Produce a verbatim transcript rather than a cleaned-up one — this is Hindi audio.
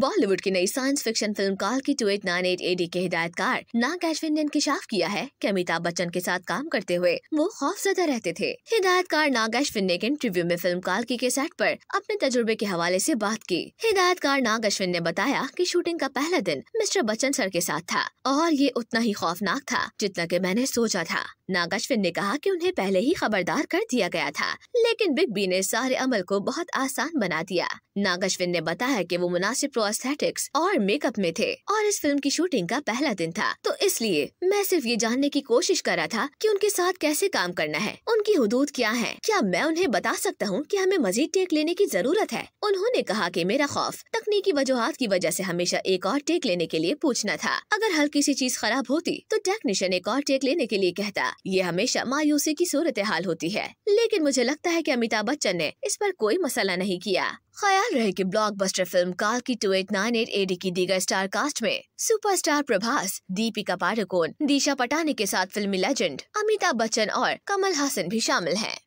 बॉलीवुड की नई साइंस फिक्शन फिल्म काल्की two eight nine eight AD के हिदायतकार नाग अश्विन ने इंकशाफ किया है कि अमिताभ बच्चन के साथ काम करते हुए वो खौफजदा रहते थे। हिदायतकार नाग अश्विन ने एक इंटरव्यू में फिल्म काल्की के सेट पर अपने तजुर्बे के हवाले से बात की। हिदायतकार नाग अश्विन ने बताया कि शूटिंग का पहला दिन मिस्टर बच्चन सर के साथ था और ये उतना ही खौफनाक था जितना कि मैंने सोचा था। नाग अश्विन ने कहा कि उन्हें पहले ही खबरदार कर दिया गया था, लेकिन बिग बी ने सारे अमल को बहुत आसान बना दिया। नाग अश्विन ने बताया कि वो मुनासिब प्रोस्थेटिक्स और मेकअप में थे और इस फिल्म की शूटिंग का पहला दिन था, तो इसलिए मैं सिर्फ ये जानने की कोशिश कर रहा था कि उनके साथ कैसे काम करना है, उनकी हुदूद क्या है, क्या मैं उन्हें बता सकता हूँ कि हमें मजीद टेक लेने की जरूरत है। उन्होंने कहा कि मेरा खौफ तकनीकी वजूहात की वजह से हमेशा एक और टेक लेने के लिए पूछना था। अगर हल्की सी चीज खराब होती तो टेक्नीशियन एक और टेक लेने के लिए कहता। ये हमेशा मायूसी की सूरत हाल होती है, लेकिन मुझे लगता है कि अमिताभ बच्चन ने इस पर कोई मसला नहीं किया। ख्याल रहे कि ब्लॉकबस्टर फिल्म काल्की two eight nine eight AD की दीगर स्टार कास्ट में सुपरस्टार प्रभास, दीपिका पाडुकोण, दिशा पटानी के साथ फिल्मी लेजेंड अमिताभ बच्चन और कमल हासन भी शामिल हैं।